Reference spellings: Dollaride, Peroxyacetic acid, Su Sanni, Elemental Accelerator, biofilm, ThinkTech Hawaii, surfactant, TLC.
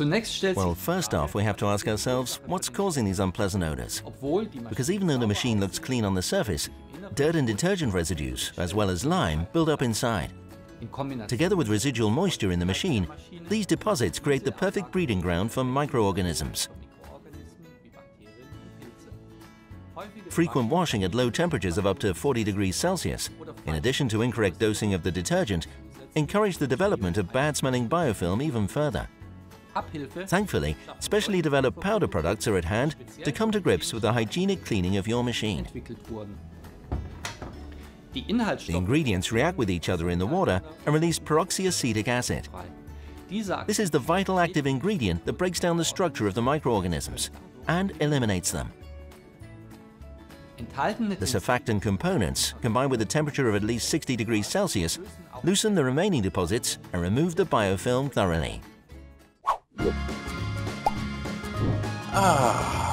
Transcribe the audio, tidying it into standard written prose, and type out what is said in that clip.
Well, first off, we have to ask ourselves, what's causing these unpleasant odors? Because even though the machine looks clean on the surface, dirt and detergent residues, as well as lime, build up inside. Together with residual moisture in the machine, these deposits create the perfect breeding ground for microorganisms. Frequent washing at low temperatures of up to 40 degrees Celsius, in addition to incorrect dosing of the detergent, encouraged the development of bad-smelling biofilm even further. Thankfully, specially developed powder products are at hand to come to grips with the hygienic cleaning of your machine. The ingredients react with each other in the water and release peroxyacetic acid. This is the vital active ingredient that breaks down the structure of the microorganisms and eliminates them. The surfactant components, combined with a temperature of at least 60 degrees Celsius, loosen the remaining deposits and remove the biofilm thoroughly. Ah.